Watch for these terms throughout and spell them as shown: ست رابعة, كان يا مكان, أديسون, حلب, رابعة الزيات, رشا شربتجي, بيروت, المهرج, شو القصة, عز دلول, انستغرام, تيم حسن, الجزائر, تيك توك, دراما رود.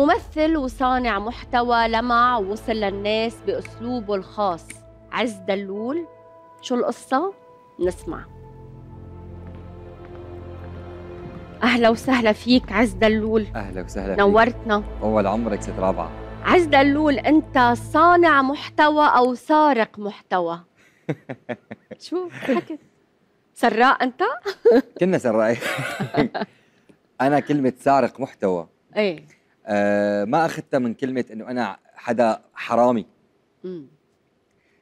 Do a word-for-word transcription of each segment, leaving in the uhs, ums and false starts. ممثل وصانع محتوى لمع ووصل للناس بأسلوبه الخاص. عز دلول، شو القصة؟ نسمع. أهلا وسهلا فيك عز دلول. أهلا وسهلا فيك، نورتنا. أول عمرك ست رابعة. عز دلول، أنت صانع محتوى أو سارق محتضى؟ شو حكي؟ سراق أنت؟ كنا سراقين. أنا كلمة سارق محتوى إيه آه ما أخذتها من كلمة إنه أنا حدا حرامي. مم.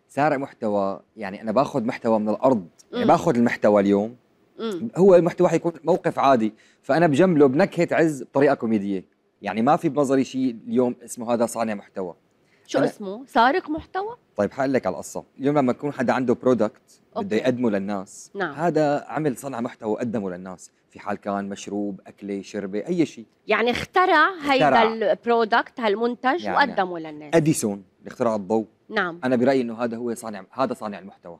سارق محتوى يعني أنا باخذ محتوى من الأرض، يعني باخذ المحتوى اليوم. مم. هو المحتوى حيكون موقف عادي، فأنا بجمله بنكهة عز بطريقة كوميدية، يعني ما في بنظري شيء اليوم اسمه هذا صانع محتوى. شو اسمه؟ سارق محتوى؟ طيب حقلك على القصة. اليوم لما يكون حدا عنده برودكت بده يقدمه للناس، نعم. هذا عمل صنع محتوى وقدمه للناس، في حال كان مشروب، أكلة، شربة، أي شيء، يعني اخترع هيدا البرودكت، هالمنتج، يعني وقدمه للناس. أديسون اللي اخترع الضوء، نعم. أنا برأيي إنه هذا هو صانع، هذا صانع المحتوى.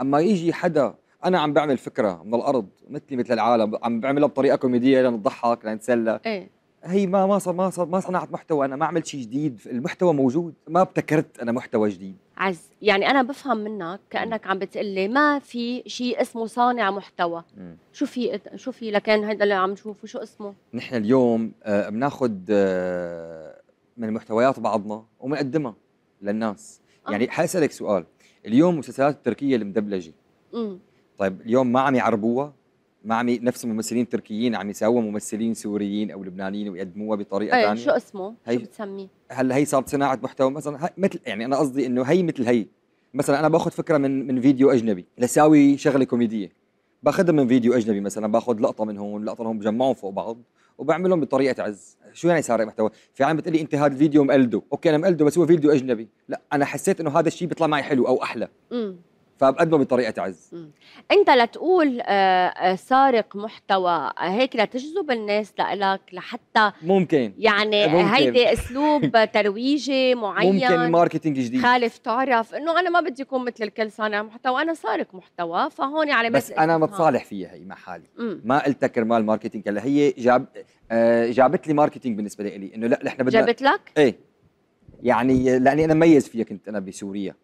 أما يجي حدا أنا عم بعمل فكرة من الأرض مثلي مثل العالم، عم بعملها بطريقة كوميدية لنضحك لنتسلى، إيه هي ما ما صار ما صار ما صنعت محتوى، انا ما عملت شيء جديد، المحتوى موجود، ما ابتكرت انا محتوى جديد. عز، يعني انا بفهم منك كانك عم بتقلي ما في شيء اسمه صانع محتوى. مم. شو في شو في لكان هذا اللي عم نشوفه شو اسمه؟ نحن اليوم آه بناخذ آه من محتويات بعضنا وبنقدمها للناس. آه. يعني حاسالك سؤال، اليوم المسلسلات التركيه المدبلجه، امم طيب اليوم ما عم يعربوها؟ ما عم نفس الممثلين التركيين عم يساووا ممثلين سوريين او لبنانيين ويقدموها بطريقه ثانيه. شو اسمه؟ شو بتسميه؟ هلا هي صارت صناعه محتوى مثلا، مثل يعني انا قصدي انه هي مثل هي، مثلا انا باخذ فكره من من فيديو اجنبي لساوي شغله كوميديه، باخذها من فيديو اجنبي، مثلا باخذ لقطه من هون، لقطه من هون، بجمعهم فوق بعض وبعملهم بطريقه عز. شو يعني سارق محتوى؟ في عم بتقلي انت هذا الفيديو مقلده، اوكي انا مقلده بس هو فيديو اجنبي، لا انا حسيت انه هذا الشيء بيطلع معي حلو او احلى. امم فبقدمه بطريقه عز. مم. انت لتقول سارق محتوى هيك لتجذب الناس لإلك لحتى ممكن، يعني هيدي اسلوب ترويجي معين، ممكن ماركتينج جديد، خالف تعرف انه انا ما بدي اكون مثل الكل صانع محتوى، انا سارق محتوى، فهون على بس انا متصالح فيها هي مع حالي. مم. ما قلتها كرمال ماركتينج، هلا هي جاب آه جابت لي ماركتينج بالنسبه لي انه لا نحن بدنا. جابت لك؟ ايه يعني لاني انا مميز فيها، كنت انا بسوريا،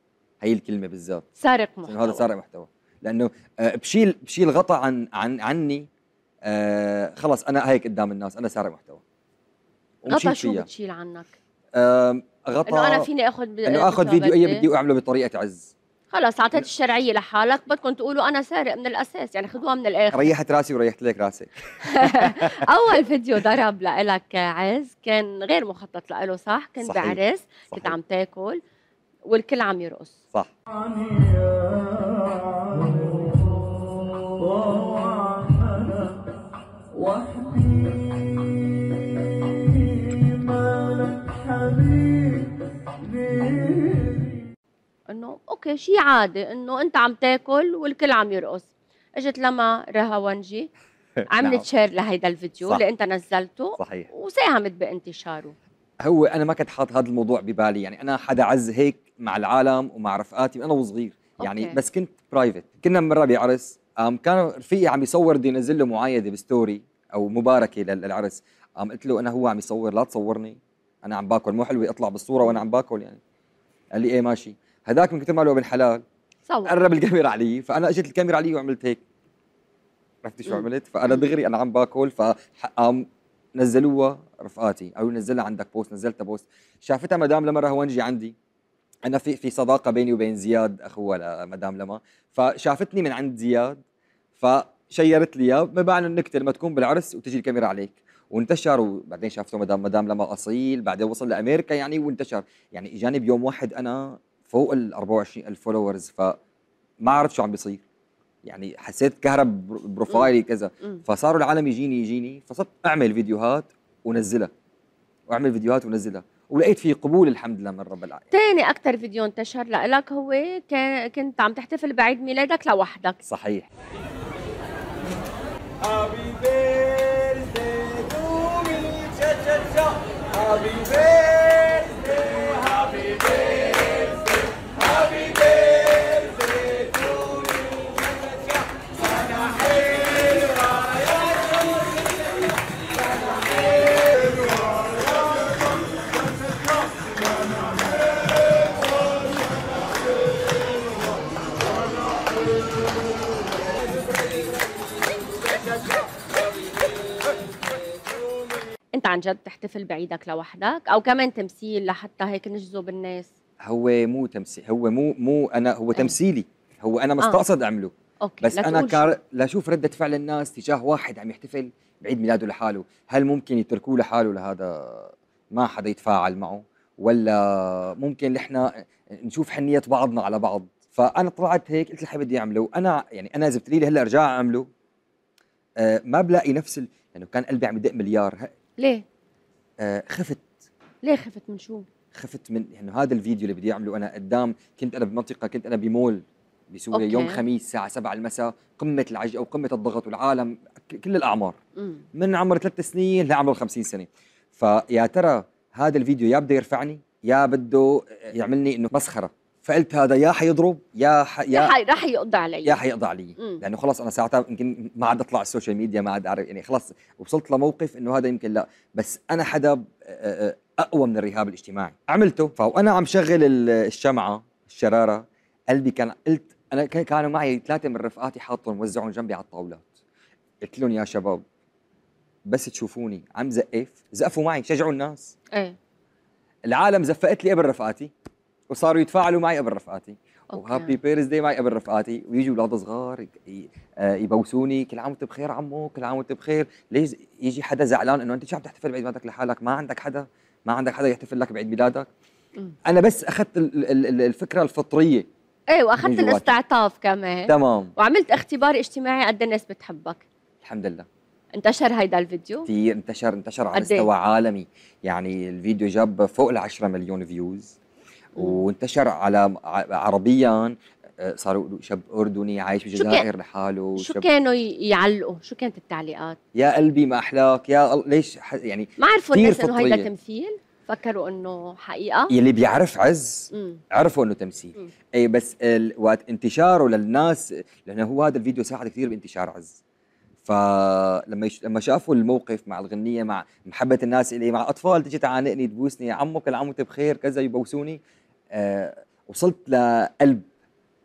هي الكلمة بالذات سارق محتوى، هذا سارق محتوى لأنه بشيل بشيل غطاء عن عن عني، آه خلص أنا هيك قدام الناس أنا سارق محتوى. غطاء شو بتشيل عنك؟ آه غطاء إنه أنا فيني آخذ ب... إنه آخذ فيديو أي بدي وأعمله بطريقة عز، خلص أعطيت الشرعية لحالك، بدكم تقولوا أنا سارق من الأساس، يعني خذوها من الآخر. ريحت راسي وريحت لك راسك. أول فيديو ضرب لإلك عز كان غير مخطط لإله، صح؟ كنت بعرس، كنت عم تاكل والكل عم يرقص، صح؟ انه اوكي شيء عادي انه انت عم تاكل والكل عم يرقص. اجت لما رها ونجي عملت شير لهيدا الفيديو، صح. اللي انت نزلته، صحيح، وساهمت بانتشاره. هو انا ما كنت حاط هذا الموضوع ببالي، يعني انا حدا عز هيك مع العالم ومع رفقاتي انا وصغير، يعني أوكي. بس كنت برايفت. كنا مره بعرس، كان رفيقي عم يصور بده ينزل له معايده بستوري او مباركه للعرس، قام قلت له انا هو عم يصور لا تصورني، انا عم باكل، مو حلوه اطلع بالصوره وانا عم باكل يعني. قال لي ايه ماشي. هذاك من كثر ما له ابن حلال صور، قرب الكاميرا علي، فانا اجت الكاميرا علي وعملت هيك، عرفتي شو عملت؟ فانا دغري انا عم باكل، فقام نزلوها رفقاتي، او نزلها عندك بوست، نزلتها بوست، شافتها مدام لما رهوانجي عندي، انا في في صداقه بيني وبين زياد اخوها لمدام لما، فشافتني من عند زياد فشيرت لي اياه، ما معنى النكته لما تكون بالعرس وتجي الكاميرا عليك، وانتشر، وبعدين شافته مدام مدام لما اصيل، بعدين وصل لامريكا يعني وانتشر، يعني اجاني بيوم واحد انا فوق ال أربعة وعشرين ألف فولورز، فما عرفت شو عم بيصير، يعني حسيت كهرب بروفايلي كذا، فصاروا العالم يجيني يجيني فصرت اعمل فيديوهات ونزلها، واعمل فيديوهات ونزلها، ولقيت في قبول الحمد لله من رب العالمين. ثاني اكثر فيديو انتشر لك هو كنت عم تحتفل بعيد ميلادك لوحدك، صحيح. عن جد تحتفل بعيدك لوحدك او كمان تمثيل لحتى هيك نجذب الناس؟ هو مو تمثيل، هو مو مو انا هو تمثيلي، هو انا مستقصد اعمله. أوكي. بس انا كار لاشوف رده فعل الناس تجاه واحد عم يحتفل بعيد ميلاده لحاله، هل ممكن يتركوه لحاله لهذا ما حدا يتفاعل معه، ولا ممكن نحن نشوف حنيه بعضنا على بعض؟ فانا طلعت هيك قلت لحي بدي اعمله، وانا يعني انا اذا بتقولي لي هلا ارجع اعمله آه ما بلاقي نفس لانه يعني كان قلبي عم يدق مليار. ليه؟ آه خفت. ليه خفت من شو؟ خفت من انه يعني هذا الفيديو اللي بدي اعمله انا قدام، كنت انا بمنطقه، كنت انا بمول بسوريا يوم خميس الساعه سبعة المساء، قمه العج او قمه الضغط، والعالم كل الاعمار م. من عمر ثلاث سنين لعمر خمسين سنه. فيا ترى هذا الفيديو يا بده يرفعني يا بده يعملني انه مسخره، فقلت هذا يا حيضرب يا ح... يا راح يقضي علي يا حيقضي علي م. لانه خلص انا ساعتها يمكن ما عاد اطلع على السوشيال ميديا، ما عاد اعرف يعني خلص وصلت لموقف انه هذا يمكن لا، بس انا حدا اقوى من الرهاب الاجتماعي. عملته فانا عم شغل الشمعه الشراره قلبي كان، قلت انا كانوا معي ثلاثه من رفقاتي حاطهم وزعهم جنبي على الطاولات، قلت لهم يا شباب بس تشوفوني عم زقف زقفوا معي، شجعوا الناس. ايه العالم زفقت لي قبل رفقاتي وصاروا يتفاعلوا معي قبل رفقاتي، وهابي بيرث داي معي قبل رفقاتي، ويجوا اولاد صغار يبوسوني كل عام وانت بخير عمو كل عام وانت بخير. ليش يجي حدا زعلان انه انت شو عم تحتفل بعيد ميلادك لحالك؟ ما عندك حدا ما عندك حدا يحتفل لك بعيد ميلادك. انا بس اخذت الفكره الفطريه ايه، واخذت الاستعطاف كمان. تمام. وعملت اختبار اجتماعي قد الناس بتحبك. الحمد لله. انتشر هيدا الفيديو؟ كثير انتشر، انتشر على مستوى عالمي، يعني الفيديو جاب فوق ال عشرة مليون فيوز، وانتشر على عربيا، صاروا شاب اردني عايش بالجزائر لحاله. شو كانوا يعلقوا؟ شو كانت التعليقات؟ يا قلبي ما احلاك، يا ليش يعني ما عرفوا الناس انه هيدا تمثيل؟ فكروا انه حقيقه؟ يلي بيعرف عز مم. عرفوا انه تمثيل. مم. اي بس وقت انتشاره للناس، لانه هو هذا الفيديو ساعد كثير بانتشار عز، فلما يش... لما شافوا الموقف مع الغنيه مع محبه الناس الي، مع اطفال تجي تعانقني تبوسني عمو كل عام وانت بخير كذا يبوسوني، أه... وصلت لقلب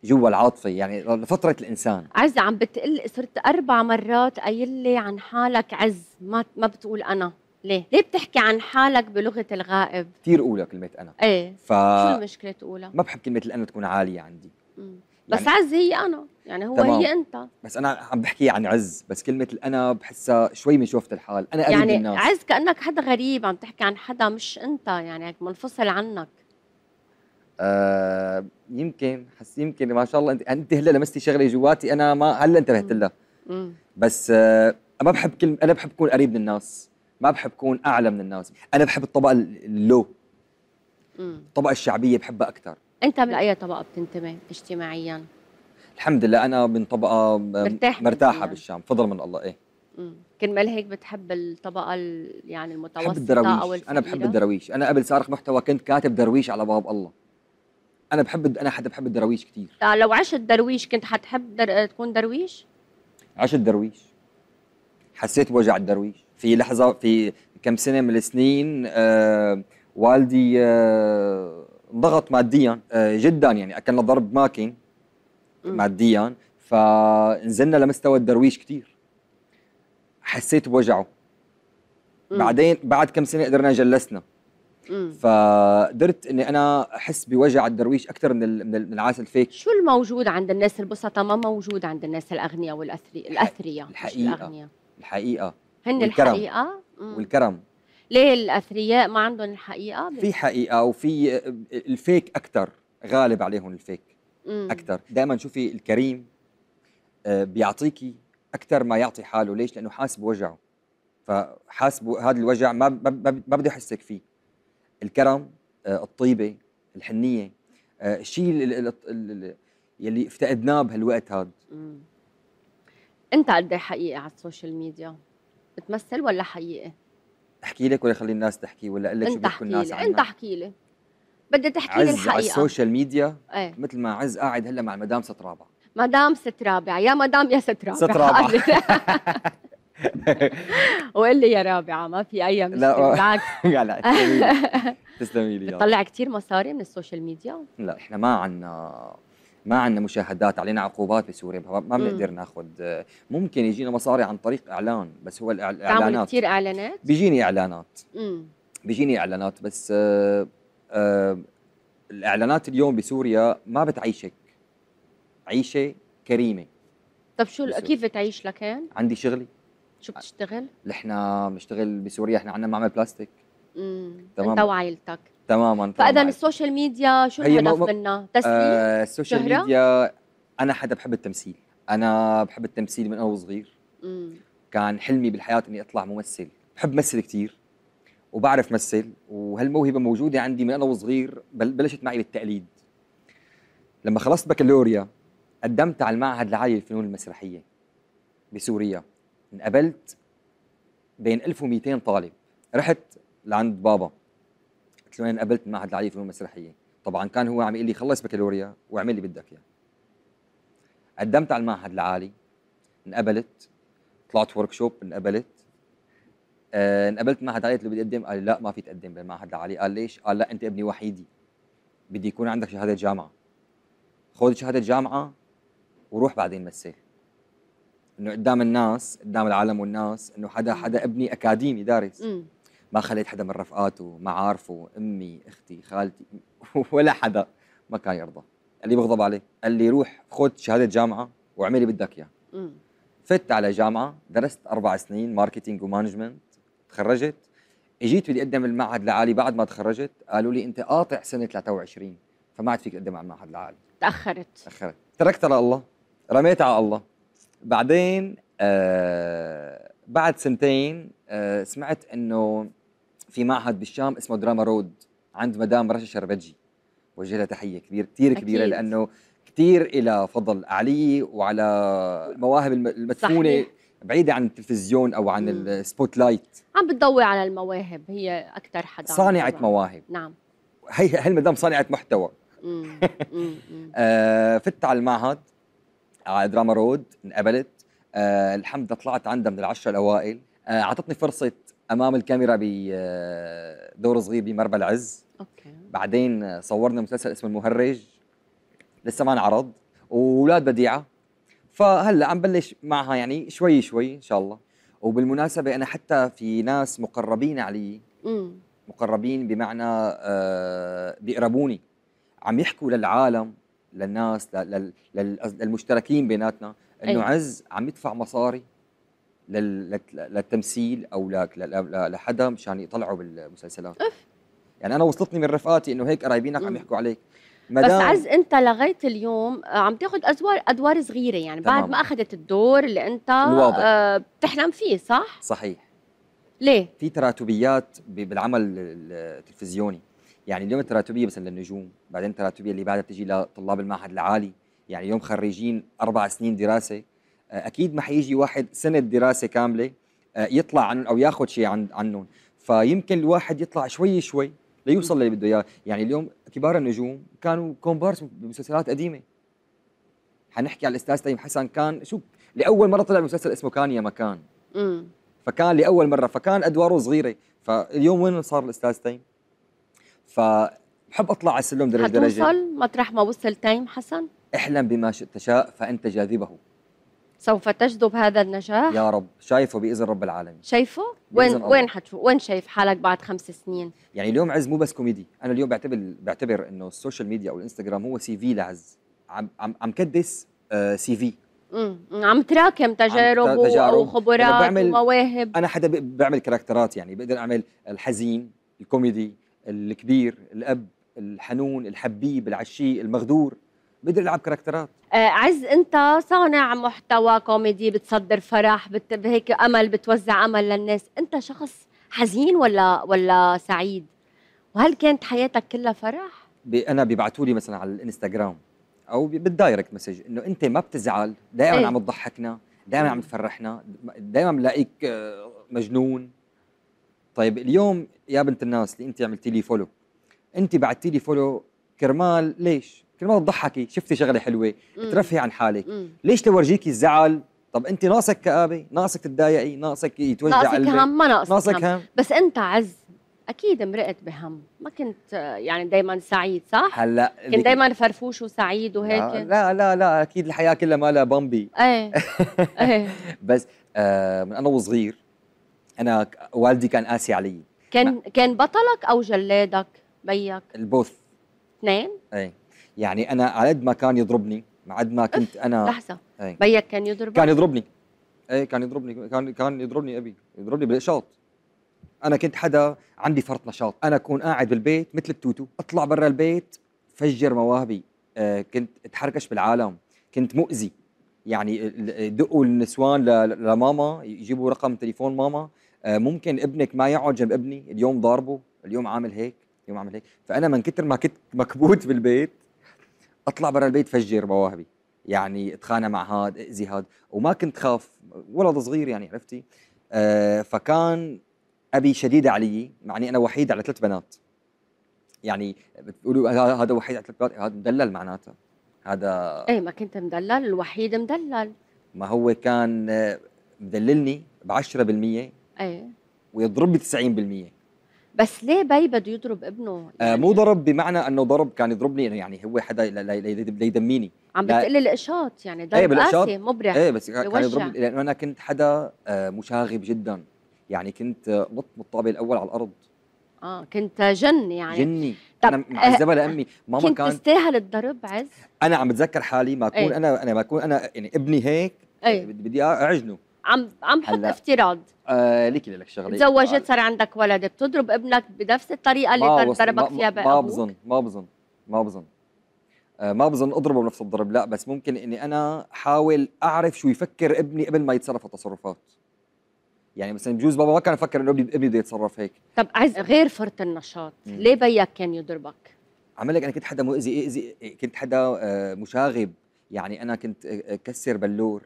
جوا العاطفه يعني لفتره الانسان. عز عم بتقل، صرت اربع مرات قايل لي عن حالك عز، ما ما بتقول انا، ليه؟ ليه بتحكي عن حالك بلغه الغائب؟ كثير اولى كلمه انا. ايه ف... شو المشكله تقولها؟ ما بحب كلمه الانا تكون عاليه عندي. مم. بس يعني عز هي انا، يعني هو تمام. هي انت، بس انا عم بحكي عن عز، بس كلمه الانا بحسها شوي من شوفة الحال، انا قريب يعني الناس. عز كانك حدا غريب عم تحكي عن حدا مش انت، يعني منفصل عنك. آه يمكن حس يمكن ما شاء الله انت انت هلا لمستي شغله جواتي انا ما هلا انتبهت لها، بس آه ما بحب كلمه، انا بحب اكون قريب من الناس، ما بحب اكون اعلى من الناس، انا بحب الطبقه اللو مم. الطبقه الشعبيه بحبها اكثر. انت من اي طبقه بتنتمي اجتماعيا؟ الحمد لله انا من طبقه مرتاح مرتاحه يعني. بالشام فضل من الله. ايه كرمال هيك بتحب الطبقه يعني المتوسطه او الفقيره؟ انا بحب الدراويش، انا قبل صارخ محتوى كنت كاتب درويش على باب الله، انا بحب انا حدا بحب الدراويش كثير. لو عشت درويش كنت حتحب در... تكون درويش؟ عشت درويش حسيت بوجع الدرويش في لحظه، في كم سنه من السنين آه والدي آه انضغط ماديا آه جدا، يعني اكلنا ضرب ماكن ماديا، فنزلنا لمستوى الدرويش كثير، حسيت بوجعه. مم. بعدين بعد كم سنه قدرنا جلسنا، فقدرت اني انا احس بوجع الدرويش اكثر من من العسل فيك. شو الموجود عند الناس البسطاء ما موجود عند الناس الاغنياء والاثرياء؟ الاثرياء الحقيقه الأغنية. الحقيقه هن الحقيقه والكرم. ليه الاثرياء ما عندهم الحقيقه؟ في حقيقه وفي الفيك اكثر، غالب عليهم الفيك اكثر. دائما شوفي الكريم بيعطيكي اكثر ما يعطي حاله، ليش؟ لانه حاسس بوجعه، فحاسس هذا الوجع ما ما بده يحسك فيه. الكرم، الطيبه، الحنيه، الشيء يلي افتقدناه بهالوقت هذا. انت قد ايه حقيقي على السوشيال ميديا؟ بتمثل ولا حقيقي؟ احكي لك ولا خلي الناس تحكي ولا اقول لك شو بيحكوا الناس عنك؟ انت احكي لي، بدي تحكي لي الحقيقه. عز على السوشيال ميديا ايه؟ مثل ما عز قاعد هلا مع مدام ست رابعة. مدام ست رابعة، يا مدام يا ست رابعة. ست رابعة وقول لي يا رابعة، ما في أي مشكلة. لا بالعكس لا تسلمي لي. بتطلع كثير مصاري من السوشيال ميديا؟ لا احنا ما عندنا ما عندنا مشاهدات، علينا عقوبات بسوريا، ما بنقدر ناخذ. ممكن يجينا مصاري عن طريق اعلان، بس هو الاعلانات. تعمل كثير اعلانات؟ بيجيني اعلانات. امم بيجيني اعلانات بس آآ آآ الاعلانات اليوم بسوريا ما بتعيشك عيشه كريمه. طب شو كيف بتعيش لكان؟ عندي شغلي. شو بتشتغل؟ نحن بنشتغل بسوريا، احنا عندنا معمل بلاستيك. امم انت وعائلتك تماما. فاذا السوشيال ميديا شو الهدف م... منها؟ تسليم؟ آه السوشيال شهرة؟ ميديا انا حدا بحب التمثيل، انا بحب التمثيل من انا وصغير. امم كان حلمي بالحياه اني اطلع ممثل، بحب مثل كثير وبعرف مثل، وهالموهبه موجوده عندي من انا وصغير. بلشت معي بالتقليد، لما خلصت بكالوريا قدمت على المعهد العالي للفنون المسرحيه بسوريا، انقبلت بين ألف ومئتين طالب. رحت لعند بابا قلت له انا قبلت المعهد العالي للفنون المسرحيه، طبعا كان هو عم يقول لي خلص بكالوريا واعمل اللي بدك اياه. قدمت على المعهد العالي، انقبلت، طلعت ورك شوب، انقبلت. آه انقبلت معهد عالي، قلت له بدي اقدم، قال لي لا ما في تقدم بالمعهد العالي. قال ليش؟ قال لا انت ابني وحيدي، بدي يكون عندك شهاده جامعه، خذ شهاده جامعه وروح بعدين مثل، انه قدام الناس، قدام العالم والناس، انه حدا حدا ابني اكاديمي دارس. م. ما خليت حدا من رفقاته، معارفه، امي، اختي، خالتي، ولا حدا ما كان يرضى. قال لي بغضب عليه، قال لي روح خذ شهاده جامعه واعملي بدك اياه. فت على جامعه، درست اربع سنين ماركتينج ومانجمنت، تخرجت. اجيت بدي اقدم المعهد العالي بعد ما تخرجت، قالوا لي انت قاطع سنه ثلاثة وعشرين فما عاد فيك تقدم على المعهد العالي. تاخرت تاخرت تركتها لله، رميتها على الله. بعدين آه بعد سنتين آه سمعت انه في معهد بالشام اسمه دراما رود عند مدام رشا شربتجي، وجه لها تحيه كبير كثير كبيره، لانه كثير إلى فضل علي وعلى المواهب المدفونه بعيده عن التلفزيون او عن السبوت لايت. عم بتضوي على المواهب، هي اكثر حدا صانعه مواهب. نعم، هي هالمدام صانعه محتوى. امم آه فت على المعهد على دراما رود، انقبلت. آه الحمد لله طلعت عندها من العشره الاوائل. آه عطتني فرصه امام الكاميرا بدور صغير بمربى العز. اوكي. بعدين صورنا مسلسل اسمه المهرج، لسه ما انعرض، واولاد بديعه. فهلا عم بلش معها يعني شوي شوي ان شاء الله. وبالمناسبه انا حتى في ناس مقربين علي، امم مقربين بمعنى آه بيقربوني، عم يحكوا للعالم، للناس، للمشتركين بيناتنا، انه أيه. عز عم يدفع مصاري للتمثيل او لحدا مشان يطلعوا بالمسلسلات. أف. يعني انا وصلتني من رفقاتي انه هيك قرايبينك عم يحكوا عليك. بس عز انت لغايه اليوم عم تاخذ ادوار ادوار صغيره، يعني بعد ما اخذت الدور اللي انت آه بتحلم فيه، صح؟ صحيح. ليه؟ في تراتبيات بالعمل التلفزيوني، يعني اليوم التراتبيه مثلا للنجوم، بعدين التراتبيه اللي بعدها بتجي لطلاب المعهد العالي، يعني اليوم خريجين اربع سنين دراسه، اكيد ما حيجي واحد سنه دراسه كامله يطلع عنهم او ياخذ شيء عنهم، فيمكن الواحد يطلع شوي شوي ليوصل للي بده اياه. يعني اليوم كبار النجوم كانوا كومبارس بمسلسلات قديمه. حنحكي على الاستاذ تيم حسن، كان شو لاول مره طلع بمسلسل اسمه كان يا مكان، امم فكان لاول مره، فكان ادواره صغيره. فاليوم وين صار الاستاذ تيم؟ فبحب اطلع على السلم درجه درجه. حتوصل مطرح ما وصل تيم حسن؟ احلم بما تشاء فانت جاذبه، سوف تجذب هذا النجاح. يا رب، شايفه باذن رب العالمين. شايفه؟ وين وين حتشوف؟ وين شايف حالك بعد خمس سنين؟ يعني اليوم عز مو بس كوميدي، انا اليوم بعتبر بعتبر انه السوشيال ميديا او الانستغرام هو سي في لعز، عم عم عم كدس آه سي في. امم عم تراكم تجارب وخبرات ومواهب. انا حدا بعمل كاركترات، يعني بقدر اعمل الحزين، الكوميدي، الكبير، الاب، الحنون، الحبيب، العشي، المغدور، بقدر العب كاركترات. آه عز انت صانع محتوى كوميدي، بتصدر فرح، بت... هيك امل، بتوزع امل للناس. انت شخص حزين ولا ولا سعيد؟ وهل كانت حياتك كلها فرح؟ ب... انا بيبعثوا لي مثلا على الانستغرام او ب... بالدايركت مسج انه انت ما بتزعل، دائما ايه؟ عم تضحكنا، دائما عم تفرحنا، دائما بلاقيك مجنون. طيب اليوم يا بنت الناس اللي انت عملتي لي فولو، انت بعتي لي فولو كرمال ليش؟ كرمال تضحكي، شفتي شغله حلوه، ترفهي عن حالك. مم. ليش لورجيكي الزعل؟ طب انت ناقصك كآبه، ناقصك تتضايقي، ناقصك يتوجع قلبك، ناقصك هم، ما ناقصك هم. بس انت عز اكيد مرقت بهم، ما كنت يعني دائما سعيد، صح؟ هلا كنت دائما فرفوش وسعيد وهيك؟ لا لا لا اكيد الحياه كلها مالها بامبي. ايه ايه بس آه من انا وصغير انا والدي كان قاسي علي. كان ما. كان بطلك او جلادك بيك؟ البوث. اثنين؟ ايه يعني انا على قد ما كان يضربني قد ما كنت انا لحظه أي. بيك كان يضربك؟ كان يضربني ايه كان يضربني كان كان يضربني ابي، يضربني بالقشاط. أنا كنت حدا عندي فرط نشاط، أنا أكون قاعد بالبيت مثل التوتو، أطلع برا البيت فجر مواهبي، أه كنت أتحركش بالعالم، كنت مؤذي، يعني دقوا النسوان لماما يجيبوا رقم تليفون ماما، أه ممكن ابنك ما يقعد جنب ابني، اليوم ضاربه، اليوم عامل هيك، اليوم عامل هيك، فأنا من كتر ما كنت مكبوت بالبيت أطلع برا البيت فجر مواهبي، يعني أتخانق مع هاد، أذي هاد، وما كنت خاف، ولد صغير يعني عرفتي، أه فكان أبي شديد علي، معني أنا وحيد على ثلاث بنات. يعني بتقولوا هذا وحيد على ثلاث بنات، هذا مدلل معناتها. هذا إيه ما كنت مدلل، الوحيد مدلل. ما هو كان مدللني ب عشرة بالمية إيه ويضرب لي تسعين بالمية. بس ليه بي بده يضرب ابنه؟ يعني آه مو ضرب بمعنى أنه ضرب، كان يضربني يعني هو حدا ليدميني. عم بتقلي القشاط يعني ضرب قاسي مبرح. إيه بس كان يضربني لأنه أنا كنت حدا آه مشاغب جدا. يعني كنت نط من الطابق الاول على الارض. اه كنت جن يعني جني. انا معذبه لامي، ماما كنت كانت تستاهل الضرب عز. انا عم بتذكر حالي ما اكون ايه؟ انا انا ما اكون انا يعني ابني هيك ايه؟ بدي اعجنه. عم عم حط افتراض. آه ليكي لك شغله، تزوجت صار عندك ولد، بتضرب ابنك بنفس الطريقه اللي ضربك فيها بابوك؟ ما بظن ما بظن ما بظن آه ما بظن اضربه بنفس الضرب، لا بس ممكن اني انا احاول اعرف شو يفكر ابني قبل ما يتصرف التصرفات. يعني مثلا بجوز بابا ما كان يفكر انه ابني بده يتصرف هيك. طب عز غير فرط النشاط، مم. ليه بيك كان يضربك؟ عم لك انا كنت حدا مؤذي، اذي كنت حدا مشاغب، يعني انا كنت كسر بلور،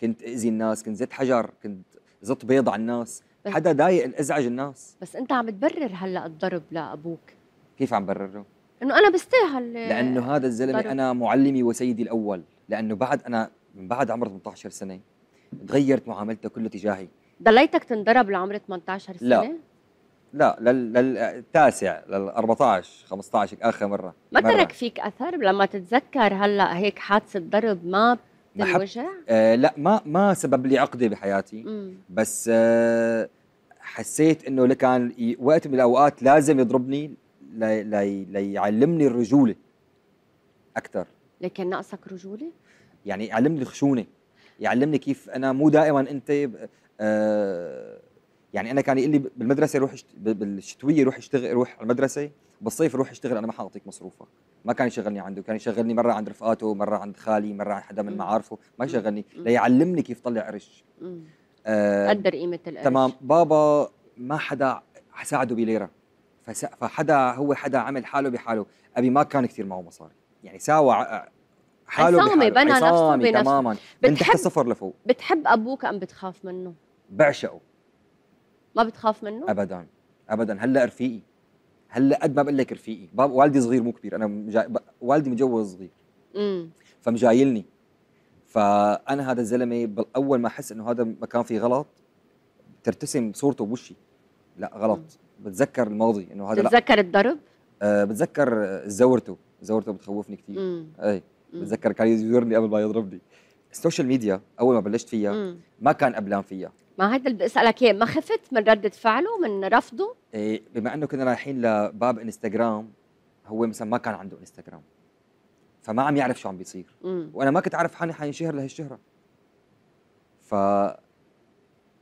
كنت اذي الناس، كنت زت حجر، كنت زت بيض على الناس، حدا ضايق ازعج الناس. بس انت عم تبرر هلا الضرب لابوك. كيف عم برره؟ انه انا بستاهل، لانه هذا الزلمه انا معلمي وسيدي الاول، لانه بعد انا من بعد عمر ثمانية عشر سنه تغيرت معاملته كله تجاهي. ضليتك تنضرب لعمر ثمانية عشر سنة؟ لا لا للتاسع لل أربعة عشر خمسة عشر آخر مرة. ما ترك فيك أثر لما تتذكر هلا هيك حادثة ضرب؟ ما بتنوجع؟ آه لا ما ما سبب لي عقدة بحياتي. مم. بس آه حسيت إنه لكان وقت من الأوقات لازم يضربني لي لي ليعلمني الرجولة أكثر. لكن ناقصك رجولة؟ يعني يعلمني الخشونة، يعلمني كيف أنا مو دائما أنت آه يعني انا كان يقول لي بالمدرسه روح اشت... بالشتويه روح اشتغل، روح على المدرسه، بالصيف روح اشتغل، انا ما حاعطيك مصروفك. ما كان يشغلني عنده، كان يشغلني مره عند رفقاته، مره عند خالي، مره عند حدا من معارفه، ما يشغلني ليعلمني كيف طلع قرش. آه قدر قيمه القرش. تمام. بابا ما حدا ساعده بليره، فس... فحدا هو حدا عمل حاله بحاله. ابي ما كان كثير معه مصاري، يعني ساوى حاله عصامي، بنى نفسه بنفسه تماما من تحت الصفر لفوق. بتحب ابوك ام بتخاف منه؟ بعشقه. ما بتخاف منه؟ ابدا ابدا. هلا رفيقي، هلا قد ما بقول لك رفيقي، باب والدي صغير مو كبير، انا مجا... والدي متجوز صغير. امم فمجايلني، فانا هذا الزلمه اول ما احس انه هذا مكان فيه غلط بترتسم صورته بوشي، لا غلط. مم. بتذكر الماضي انه هذا. بتذكر الضرب؟ أه بتذكر زورته، زورته بتخوفني كثير. امم اي بتذكر كان يزورني قبل ما يضربني. السوشيال ميديا اول ما بلشت فيها مم. ما كان قبلان فيها. ما هيدا اللي بسألك اياه، ما خفت من ردة فعله من رفضه؟ إيه بما انه كنا رايحين لباب انستغرام، هو مثلا ما كان عنده انستغرام فما عم يعرف شو عم بيصير. مم. وانا ما كنت عارف حالي حينشهر لهالشهرة، ف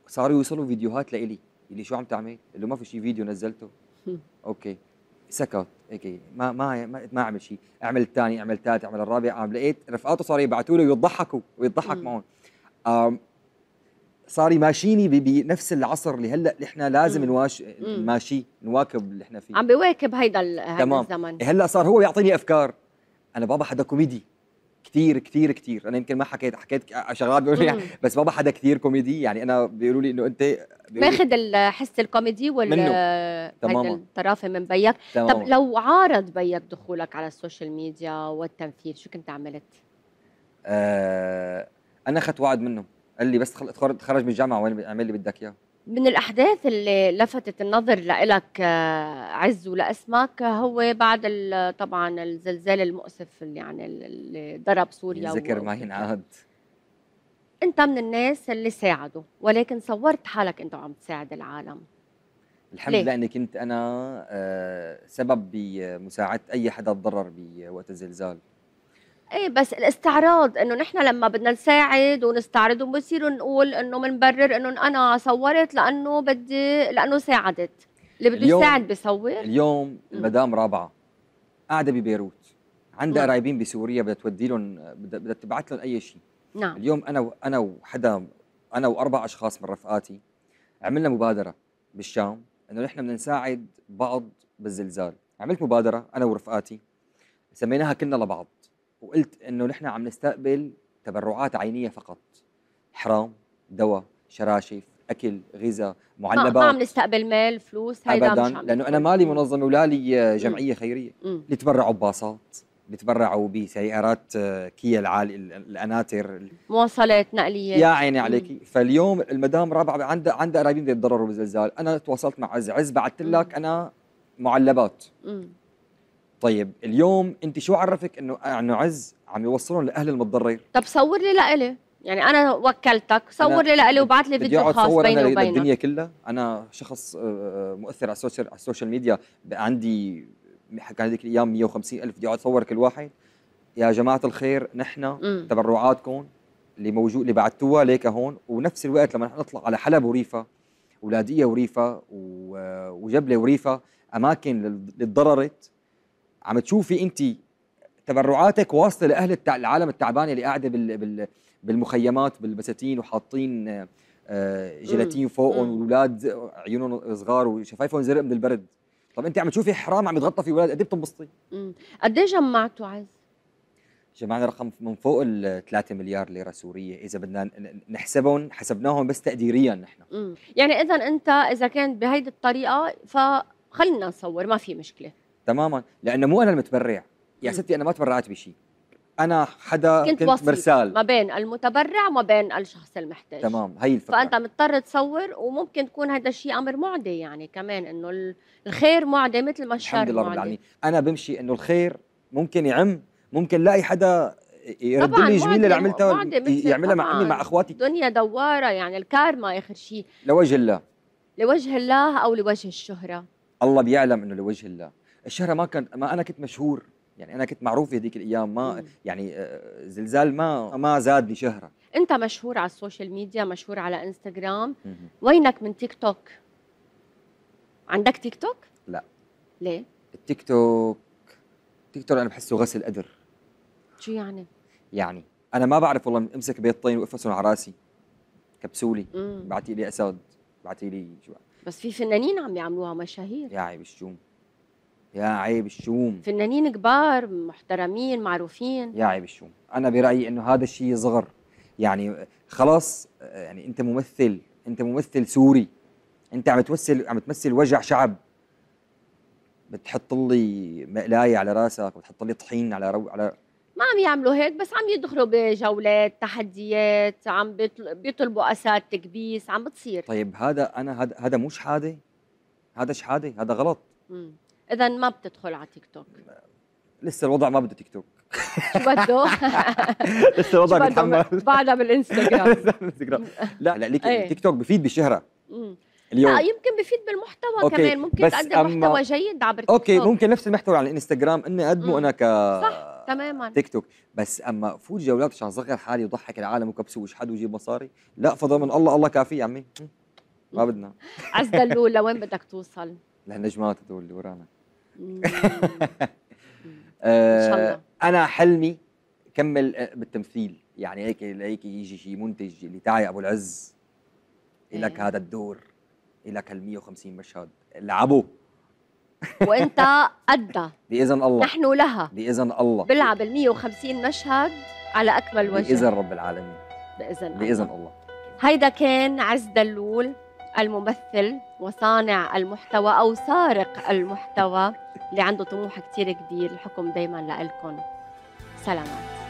صاروا يوصلوا فيديوهات لإلي، اللي شو عم تعمل؟ اللي ما في شيء فيديو نزلته. مم. اوكي سكت هيك، ما ما ما عمل شيء، اعمل الثاني، اعمل الثالث، اعمل الرابع، عم لقيت رفقاته صاروا يبعثوا له ويضحكوا ويضحك معهم. صار ماشيني بنفس العصر اللي هلا نحن لازم نواش ماشي نواكب اللي احنا فيه. عم بواكب هيدا الزمن. هلا صار هو يعطيني افكار. انا بابا حدا كوميدي كثير كثير كثير، انا يمكن ما حكيت حكيت شغلات يعني، بس بابا حدا كثير كوميدي، يعني انا بيقولوا لي انه انت ماخذ الحس الكوميدي وال الطرافه من بيك. تماما. طب لو عارض بيك دخولك على السوشيال ميديا والتنفيذ شو كنت عملت؟ آه انا اخذت وعد منه، قال لي بس تخرج من الجامعه وين اعمل لي بدك اياه. من الأحداث اللي لفتت النظر لإلك عز ولأسمك هو بعد طبعا الزلزال المؤسف اللي يعني اللي ضرب سوريا. ذكر ما ينعاد. أنت من الناس اللي ساعدوا، ولكن صورت حالك أنت وعم تساعد العالم. الحمد لله أني كنت أنا سبب بمساعدة أي حدا تضرر بوقت الزلزال. ايه بس الاستعراض انه نحن لما بدنا نساعد ونستعرضهم بصيروا نقول انه منبرر انه انا صورت لانه بدي لانه ساعدت. اللي بده يساعد بيصور. اليوم المدام رابعه قاعده ببيروت، عندها قرايبين بسوريا بدها تودي لهم، بدها تبعث لهم اي شيء. نعم. اليوم انا انا وحدا انا واربع اشخاص من رفقاتي عملنا مبادره بالشام انه نحن بدنا نساعد بعض بالزلزال. عملت مبادره انا ورفقاتي سميناها كلنا لبعض، وقلت انه نحن عم نستقبل تبرعات عينيه فقط، حرام، دواء، شراشف، اكل، غذاء، معلبات. ما عم نستقبل مال، فلوس، هيدا ابدا، مش عم لانه انا مالي منظمه ولا لي جمعيه خيريه. اللي تبرعوا بباصات، اللي تبرعوا بسيارات كيا العالي، الاناتر، مواصلات نقليه، يا عيني عليكي. فاليوم المدام رابعه عندها عندها قرايبين بيتضرروا بالزلزال، انا تواصلت مع عز، عز بعثت لك انا معلبات. مم. طيب اليوم انت شو عرفك انه انه عز عم يوصلهم لاهل المتضرر؟ طب صور لي لالي، يعني انا وكلتك صور لي لالي وبعث لي فيديو خاص بيني وبينك. الدنيا كلها، انا شخص مؤثر على السوشيال على السوشيال ميديا، عندي كان هذيك الايام مية وخمسين ألف فيديو، اتصور كل واحد. يا جماعه الخير، نحن تبرعاتكم اللي موجود اللي بعتوها ليك هون، ونفس الوقت لما نطلع على حلب وريفها، ولاديه وريفها، وجبله وريفها، اماكن اللي تضررت، عم تشوفي انت تبرعاتك واصله لاهل العالم التعبانه اللي قاعده بال بالمخيمات بالبساتين وحاطين جيلاتين فوقهم، والاولاد عيونهم صغار وشفايفهم زرق من البرد. طب انت عم تشوفي حرام عم يتغطى في اولاد، قد ايه بتنبسطي؟ قد ايه جمعتوا عز؟ جمعنا رقم من فوق ال ثلاثة مليار ليره سوريه، اذا بدنا نحسبهم حسبناهم بس تقديريا نحن. مم. يعني اذا انت اذا كان بهيدي الطريقه فخلينا نصور، ما في مشكله. تماما، لانه مو انا المتبرع يا ستي، انا ما تبرعت بشيء، انا حدا كنت, كنت مرسال ما بين المتبرع وما بين الشخص المحتاج. تمام، هي الفكره. فانت مضطر تصور، وممكن تكون هذا الشيء امر معدي، يعني كمان انه الخير معدي مثل ما الشر. الحمد لله رب العالمين، انا بمشي انه الخير ممكن يعم، ممكن لاقي حدا يرد لي الجميله اللي عملتها يعملها مع عمي مع اخواتي. الدنيا دواره، يعني الكارما اخر شيء. لوجه الله، لوجه الله او لوجه الشهره؟ الله بيعلم انه لوجه الله. الشهرة ما كان، ما انا كنت مشهور، يعني انا كنت معروف هذيك الايام، ما يعني زلزال ما ما زاد لي شهرة. انت مشهور على السوشيال ميديا، مشهور على انستغرام. مم. وينك من تيك توك؟ عندك تيك توك؟ لا. ليه؟ التيك توك تيك توك انا بحسه غسل قدر. شو يعني؟ يعني انا ما بعرف والله، امسك بيضتين وافرسهم على راسي، كبسولي، بعتي لي اسد، بعتي لي شو. بس في فنانين عم يعملوها مشاهير. يا عيب الشوم، يا عيب الشوم، فنانين كبار محترمين معروفين. يا عيب الشوم، انا برايي انه هذا الشيء صغر، يعني خلاص، يعني انت ممثل، انت ممثل سوري، انت عم تمثل عم تمثل وجع شعب، بتحط لي مقلايه على راسك وبتحط لي طحين على رو... على ما عم يعملوا هيك، بس عم يدخلوا بجولات، تحديات، عم بيطلبوا اسات، تكبيس، عم بتصير. طيب هذا انا هذا هذا مو شحاده، هذا شحاده، هذا غلط. امم إذا ما بتدخل على تيك توك؟ لسه الوضع ما بده تيك توك. شو بده؟ لسه الوضع بيتحمل بعدها بالانستغرام. لا لا، لكن التيك توك بفيد بالشهرة اليوم. يمكن بفيد بالمحتوى كمان، ممكن تقدم محتوى جيد عبر تيك توك. اوكي، ممكن نفس المحتوى على الانستغرام اني اقدمه انا ك صح تماما تيك توك، بس اما فوت جولات عشان صغر حالي وضحك العالم وكبسه واشحد وجيب مصاري، لا فضل من الله، الله كافي يا عمي، ما بدنا. عز دلول، لوين بدك توصل؟ لهالنجمات هذول اللي ورانا. ان شاء الله. انا حلمي كمل بالتمثيل، يعني هيك هيك يجي شيء منتج اللي تعي ابو العز، لك هذا الدور، لك هال مية وخمسين مشهد، العبوا وانت قدها باذن الله، نحن لها باذن الله، بلعب ال مية وخمسين مشهد على اكمل وجه باذن رب العالمين، باذن الله باذن الله. هيدا كان عز دلول، الممثل وصانع المحتوى أو سارق المحتوى اللي عنده طموح كتير كبير. الحكم دايماً لإلكن. سلامات.